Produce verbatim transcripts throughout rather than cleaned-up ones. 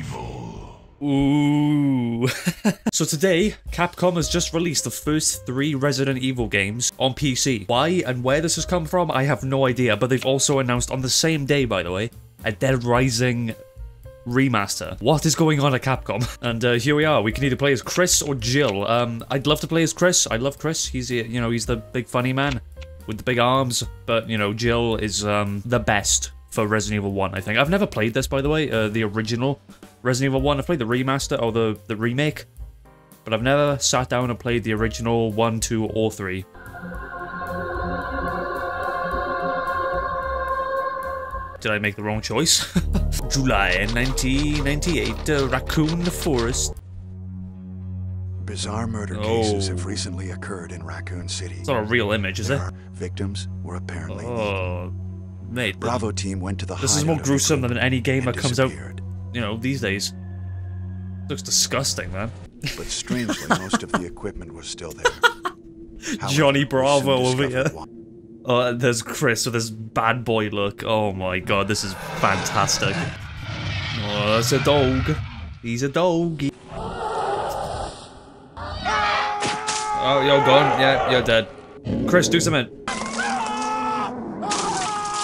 evil. Ooh. So today, Capcom has just released the first three Resident Evil games on P C. Why and where this has come from, I have no idea, but they've also announced on the same day, by the way, a Dead Rising remaster. What is going on at Capcom? And uh, here we are. We can either play as Chris or Jill. Um, I'd love to play as Chris. I love Chris. He's, you know, he's the big funny man with the big arms, but, you know, Jill is um, the best for Resident Evil one, I think. I've never played this, by the way, uh, the original Resident Evil one. I've played the remaster, or the, the remake, but I've never sat down and played the original one, two, or three. Did I make the wrong choice? July nineteen ninety-eight, uh, Raccoon Forest. Bizarre murder oh. cases have recently occurred in Raccoon City. It's not a real image, is there it? Victims were apparently... Oh. Mate, Bravo team went to the this is more gruesome than any game that comes out, you know, these days. Looks disgusting, man. But strangely, most of the equipment was still there. However, Johnny Bravo over here. Oh, uh, there's Chris with his bad boy look. Oh my god, this is fantastic. Oh, that's a dog. He's a doggy. Oh, you're gone. Yeah, you're dead. Chris, do something.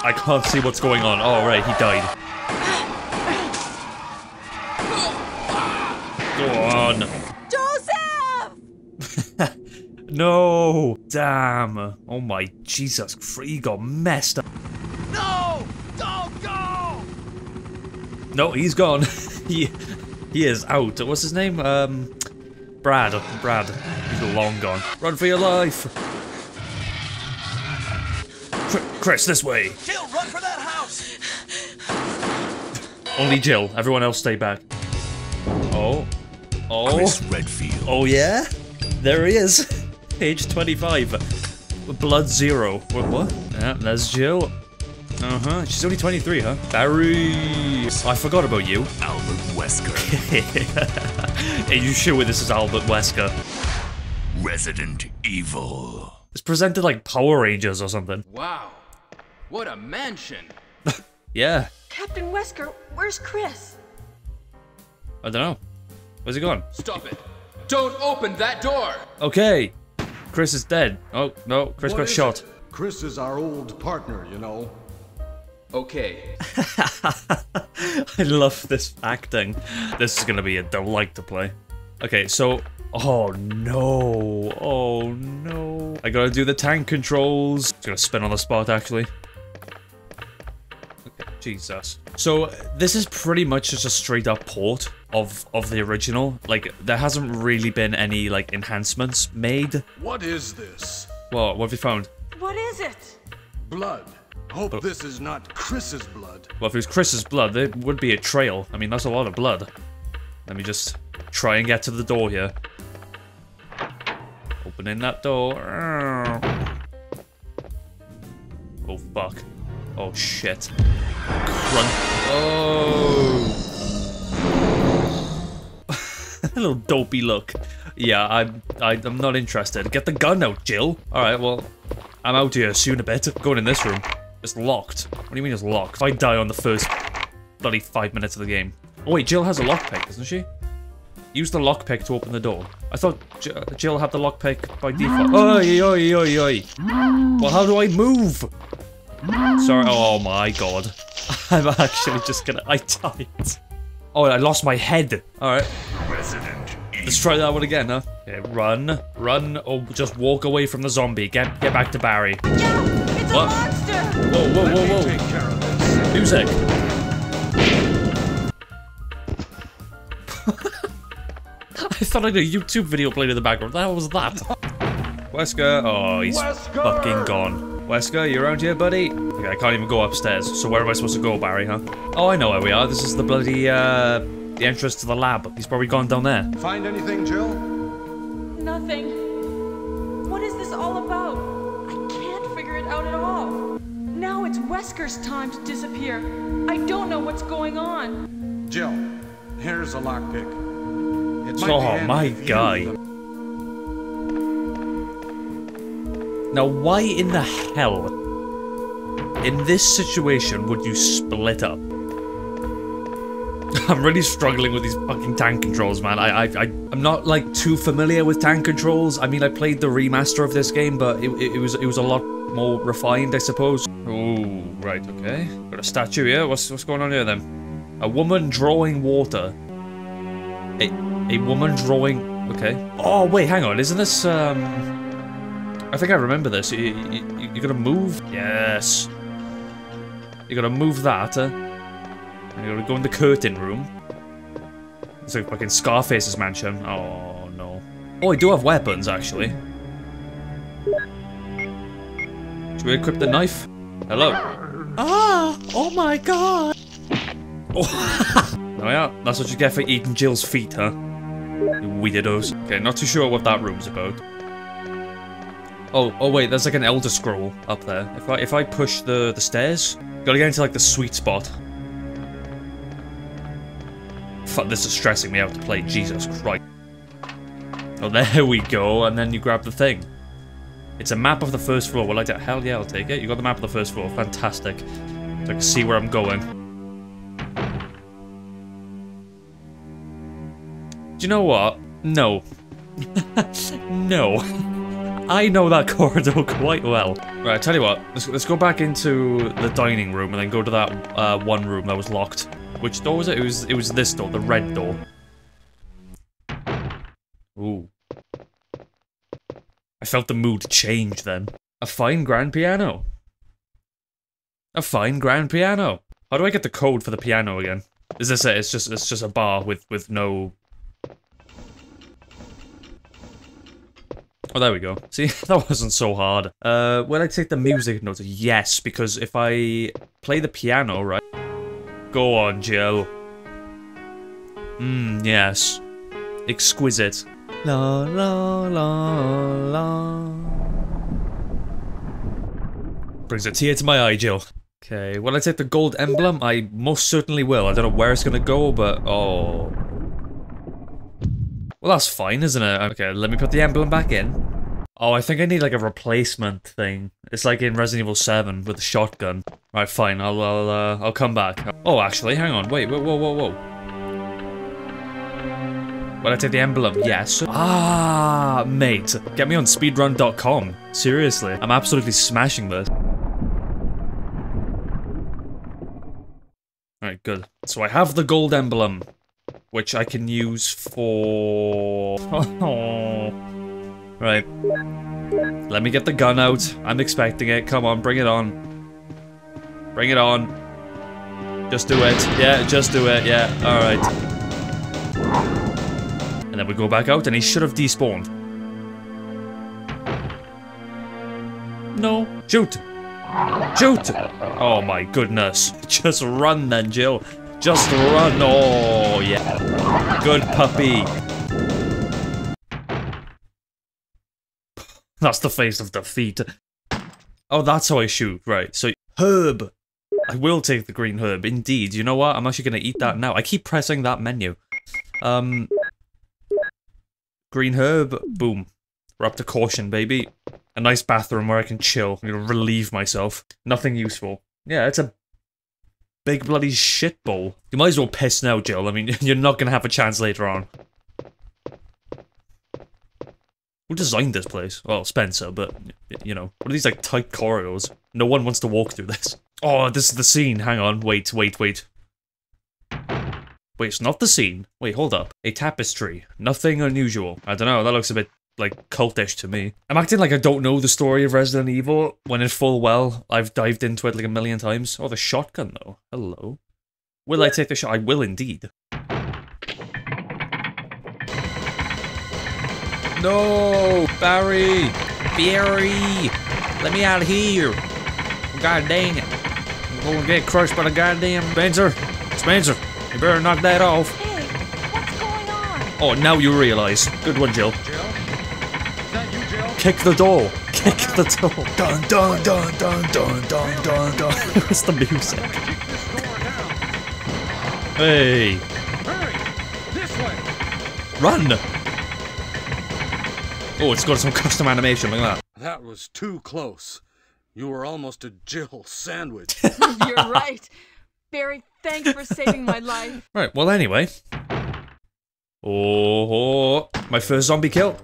I can't see what's going on. Oh, right, he died. Go on. Joseph! No! Damn. Oh my Jesus Christ, he got messed up. No! Don't go! No, he's gone. he, he is out. What's his name? Um, Brad. Brad. He's long gone. Run for your life! Chris, this way! Jill, run for that house! Only Jill. Everyone else stay back. Oh. Oh. Chris Redfield. Oh, yeah? There he is. Page twenty-five. Blood zero. What? What? Yeah, there's Jill. Uh-huh. She's only twenty-three, huh? Barry! I forgot about you. Albert Wesker. Are you sure this is Albert Wesker? Resident Evil. It's presented like Power Rangers or something. Wow. What a mansion! Yeah. Captain Wesker, where's Chris? I don't know. Where's he gone? Stop it! Don't open that door! Okay. Chris is dead. Oh, no. Chris what got shot. It? Chris is our old partner, you know. Okay. I love this acting. This is gonna be a delight to play. Okay, so... Oh no. Oh no. I gotta do the tank controls. It's gonna spin on the spot, actually. Jesus. So this is pretty much just a straight up port of of the original. Like, there hasn't really been any like enhancements made. What is this? Well, what have you found? What is it? Blood. Hope but, this is not Chris's blood. Well, if it was Chris's blood, there would be a trail. I mean, that's a lot of blood. Let me just try and get to the door here. Opening that door. Oh fuck. Oh shit. Run. Oh. A little dopey look. Yeah, I'm, I, I'm not interested. Get the gun out, Jill. Alright, well, I'm out here soon a bit. I'm going in this room. It's locked. What do you mean it's locked? If I die on the first bloody five minutes of the game. Oh wait, Jill has a lockpick, doesn't she? Use the lockpick to open the door. I thought Jill had the lockpick by default. Oi, oi, oi, oi. Well, how do I move? Sorry. Oh my god. I'm actually just gonna. I died. Oh, I lost my head. Alright. Let's try that one again, huh? Okay, run. Run or just walk away from the zombie. Get get back to Barry. Yeah, it's what? A monster. Whoa, whoa, whoa, whoa. Music. I thought I had a YouTube video played in the background. What the hell was that? Wesker. Oh, he's Wesker! Fucking gone. Wesker, you around here, buddy? Okay, I can't even go upstairs. So where am I supposed to go, Barry, huh? Oh, I know where we are. This is the bloody, uh, the entrance to the lab. He's probably gone down there. Find anything, Jill? Nothing. What is this all about? I can't figure it out at all. Now it's Wesker's time to disappear. I don't know what's going on. Jill, here's a lockpick. Oh my god. Now why in the hell in this situation would you split up? I'm really struggling with these fucking tank controls, man. I, I, I, I'm not like too familiar with tank controls. I mean, I played the remaster of this game, but it, it, it was, it was a lot more refined, I suppose. Oh, right, okay. Got a statue here. What's, what's going on here then? A woman drawing water. A, a woman drawing. Okay. Oh wait, hang on. Isn't this? Um, I think I remember this. You, you, you gotta move. Yes. You gotta move that. Uh, And you gotta go in the curtain room. It's like fucking Scarface's mansion. Oh no. Oh, I do have weapons actually. Should we equip the knife? Hello. Ah! Oh my god! Oh! There we are. That's what you get for eating Jill's feet, huh? You weirdos. Okay, not too sure what that room's about. Oh, oh wait, there's like an Elder Scroll up there. If I if I push the the stairs, gotta get into like the sweet spot. Fuck, this is stressing me out to play, Jesus Christ. Oh, there we go, and then you grab the thing. It's a map of the first floor. Well, like that. Hell yeah, I'll take it. You got the map of the first floor. Fantastic. So I can see where I'm going. Do you know what? No. No. I know that corridor quite well. Right, I tell you what. Let's, let's go back into the dining room and then go to that uh, one room that was locked. Which door was it? It was, it was this door, the red door. Ooh. I felt the mood change then. A fine grand piano. A fine grand piano. How do I get the code for the piano again? Is this it? It's just, it's just a bar with, with no... Oh, there we go. See, that wasn't so hard. Uh, will I take the music notes? Yes, because if I play the piano, right... Go on, Jill. Mmm, yes. Exquisite. La la la la. Brings a tear to my eye, Jill. Okay, will I take the gold emblem? I most certainly will. I don't know where it's gonna go, but oh. Well, that's fine, isn't it? Okay, let me put the emblem back in. Oh, I think I need like a replacement thing. It's like in Resident Evil seven with the shotgun. Right, fine. I'll I'll uh, I'll come back. Oh, actually, hang on. Wait, whoa, whoa, whoa, whoa. Will I take the emblem? Yes. Ah, mate. Get me on speedrun dot com. Seriously, I'm absolutely smashing this. All right, good. So I have the gold emblem, which I can use for. Oh. Right. Let me get the gun out. I'm expecting it. Come on, bring it on. Bring it on. Just do it. Yeah, just do it. Yeah, alright. And then we go back out and he should have despawned. No. Shoot. Shoot. Oh my goodness. Just run then, Jill. Just run. Oh, yeah. Good puppy. That's the face of defeat. Oh, that's how I shoot, right. So, herb. I will take the green herb, indeed. You know what? I'm actually going to eat that now. I keep pressing that menu. Um, green herb. Boom. We're up to caution, baby. A nice bathroom where I can chill. I'm going to relieve myself. Nothing useful. Yeah, it's a big bloody shit bowl. You might as well piss now, Jill. I mean, you're not going to have a chance later on. Who designed this place? Well, Spencer, but, you know. What are these, like, tight corridors? No one wants to walk through this. Oh, this is the scene. Hang on. Wait, wait, wait. Wait, it's not the scene. Wait, hold up. A tapestry. Nothing unusual. I don't know. That looks a bit, like, cultish to me. I'm acting like I don't know the story of Resident Evil when in full well. I've dived into it, like, a million times. Oh, the shotgun, though. Hello. Will I take the shot? I will indeed. No! Barry! Barry! Let me out of here! God dang it. I'm going to get crushed by the goddamn Spencer! Spencer! You better knock that off! Hey! What's going on? Oh, now you realize. Good one, Jill. Jill? Is that you, Jill? Kick the door! Kick the door! Dun dun dun dun dun dun dun dun! What's the music? Kick this door down. Hey! Hurry! This way! Run! Oh, it's got some custom animation, look at that. That was too close. You were almost a Jill sandwich. You're right. Barry, thanks for saving my life. Right, well anyway. Oh, my first zombie kill.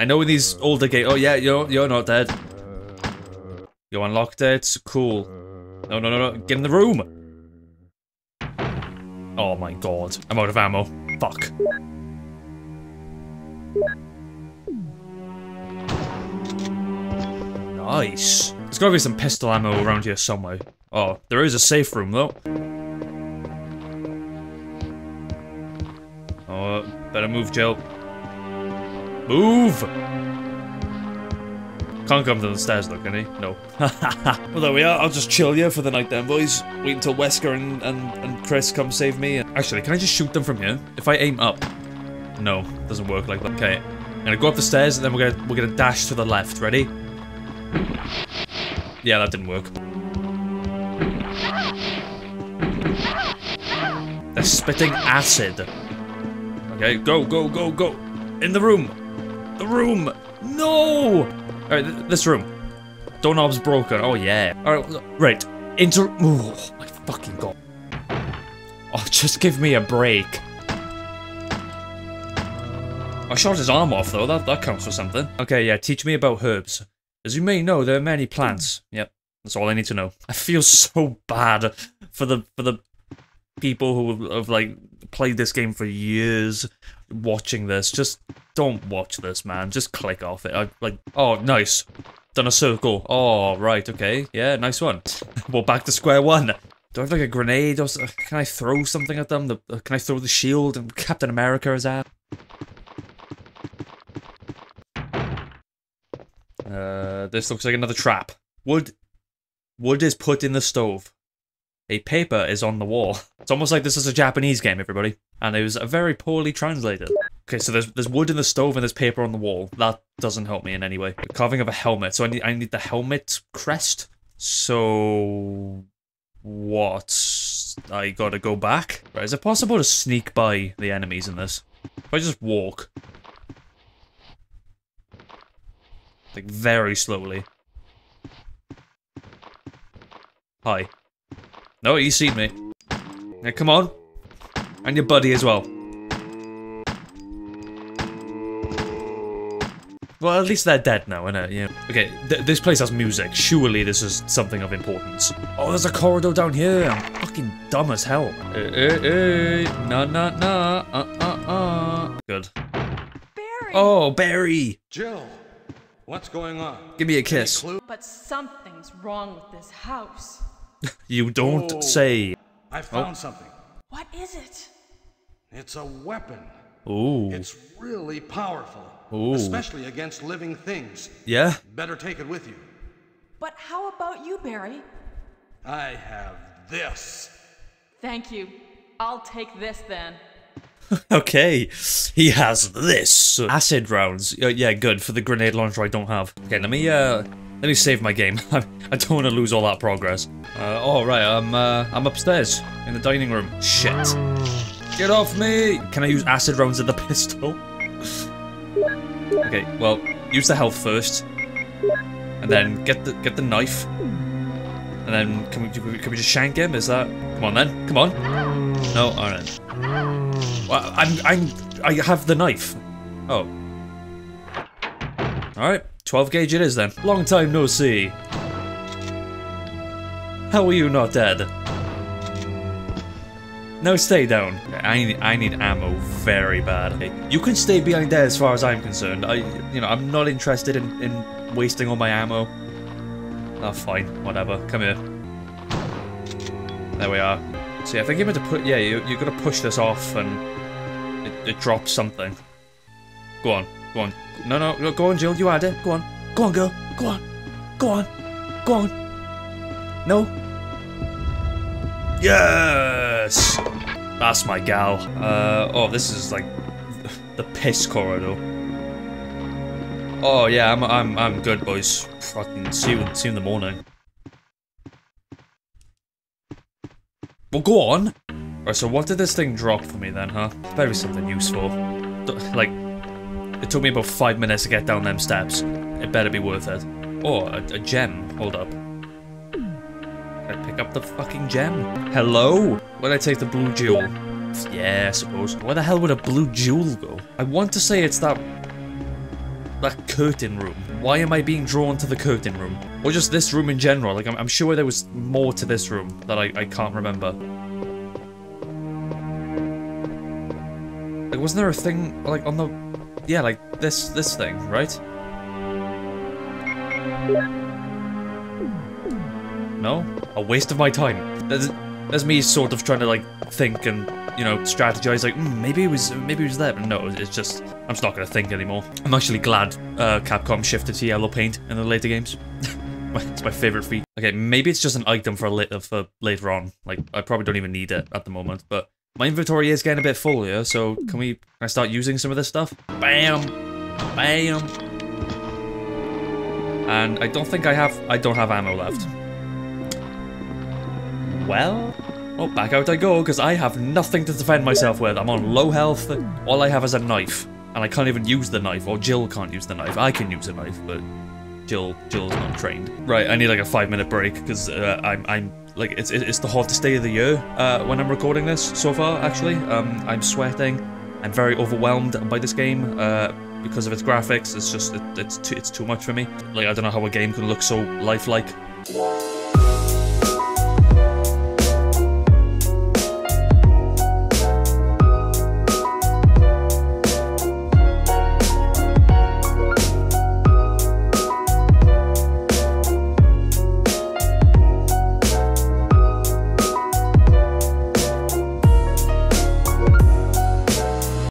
I know in these older games. Oh yeah, you're, you're not dead. You unlocked it, cool. No, no, no, no, get in the room. Oh my god, I'm out of ammo. Fuck. Nice. There's gotta be some pistol ammo around here somewhere. Oh, there is a safe room though. Oh, better move, Jill. Move! Can't come down the stairs though, can he? No. Well, there we are. I'll just chill here for the night then, boys. Wait until Wesker and, and, and Chris come save me. Actually, can I just shoot them from here? If I aim up... No, doesn't work like that. Okay. I'm gonna go up the stairs and then we're gonna, we're gonna dash to the left. Ready? Yeah, that didn't work. They're spitting acid. Okay, go, go, go, go. In the room. The room. No! Alright, th this room. Doorknob's broken. Oh, yeah. Alright, right. Inter- Oh, my fucking god. Oh, just give me a break. I shot his arm off, though. That, that counts for something. Okay, yeah, teach me about herbs. As you may know, there are many plants. Yep, that's all I need to know. I feel so bad for the for the people who have, like, played this game for years watching this. Just don't watch this, man. Just click off it. I, like, oh, nice. Done a circle. Oh, right, okay. Yeah, nice one. Well, back to square one. Do I have, like, a grenade or something? Can I throw something at them? The, uh, can I throw the shield and Captain America is at? Uh, this looks like another trap. Wood, wood is put in the stove. A paper is on the wall. It's almost like this is a Japanese game, everybody. And it was a very poorly translated. Okay, so there's there's wood in the stove and there's paper on the wall. That doesn't help me in any way. The carving of a helmet. So I need I need the helmet crest. So what? I gotta go back. Right, is it possible to sneak by the enemies in this? If I just walk. Like, very slowly. Hi. No, he's seen me. Now, come on. And your buddy as well. Well, at least they're dead now, innit? Yeah. Okay, th this place has music. Surely this is something of importance. Oh, there's a corridor down here. I'm fucking dumb as hell. Hey, hey, hey. Na, na, na. Uh, uh, uh. Good. Barry. Oh, Barry. Jill. What's going on? Give me a kiss. But something's wrong with this house. You don't oh, say. I found oh. something. What is it? It's a weapon. Ooh. It's really powerful. Ooh. Especially against living things. Yeah? Better take it with you. But how about you, Barry? I have this. Thank you. I'll take this then. Okay, he has this. Acid rounds. Uh, yeah, good, for the grenade launcher I don't have. Okay, let me, uh, let me save my game. I don't want to lose all that progress. Uh, oh, right, I'm, uh, I'm upstairs, in the dining room. Shit. Get off me! Can I use acid rounds at the pistol? Okay, well, use the health first. And then get the, get the knife. And then, can we, can we just shank him? Is that... Come on then, come on. No, alright. Well, I'm, I'm, I have the knife. Oh. Alright, twelve gauge it is then. Long time no see. How are you not dead? No, stay down. I need, I need ammo very bad. You can stay behind there as far as I'm concerned. I, you know, I'm not interested in, in wasting all my ammo. Oh, fine, whatever. Come here. There we are. See, I think you meant to put. Yeah, you, you've got to push this off and it, it drops something. Go on, go on. No, no, no, go on, Jill, you had it. Go on. Go on, girl. Go on. Go on. Go on. No. Yes! That's my gal. Uh, oh, this is like the piss corridor. Oh, yeah, I'm, I'm, I'm good, boys. Fucking see you, see you in the morning. Well, go on! Alright, so what did this thing drop for me then, huh? It's probably something useful. Like, it took me about five minutes to get down them steps. It better be worth it. Oh, a, a gem. Hold up. pick up the fucking gem. Hello? Where'd I take the blue jewel? Yeah, I suppose. Where the hell would a blue jewel go? I want to say it's that... that curtain room. Why am I being drawn to the curtain room? Or just this room in general? Like, I'm, I'm sure there was more to this room that I, I can't remember. Like, wasn't there a thing, like, on the... Yeah, like, this, this thing, right? No? A waste of my time. There's... That's me sort of trying to, like, think and, you know, strategize, like, mm, maybe it was, maybe it was there, but no, it's just, I'm just not going to think anymore. I'm actually glad uh, Capcom shifted to yellow paint in the later games. It's my favorite feat. Okay, maybe it's just an item for, la for later on. Like, I probably don't even need it at the moment, but my inventory is getting a bit full here, yeah? So can we, can I start using some of this stuff? Bam! Bam! And I don't think I have, I don't have ammo left. Well, well, back out I go, because I have nothing to defend myself with. I'm on low health. All I have is a knife, and I can't even use the knife, or Jill can't use the knife. I can use a knife, but Jill, Jill's not trained. Right, I need like a five-minute break, because uh, I'm, I'm, like, it's, it's the hottest day of the year uh, when I'm recording this so far, actually. Um, I'm sweating. I'm very overwhelmed by this game. Uh, because of its graphics, it's just, it, it's, too, it's too much for me. Like, I don't know how a game can look so lifelike.